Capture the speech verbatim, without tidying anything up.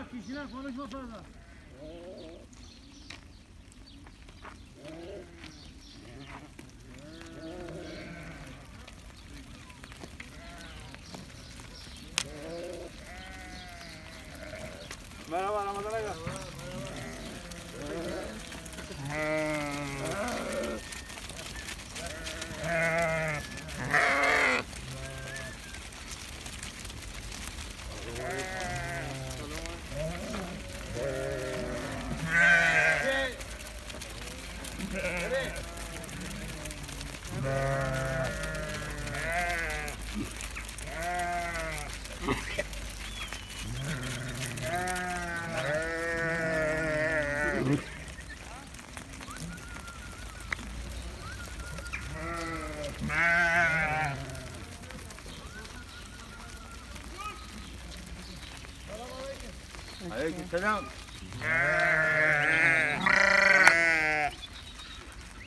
Konuşma, kişiler konuşma fazla. Merhaba Ramazan Aga. Aleyküm selam.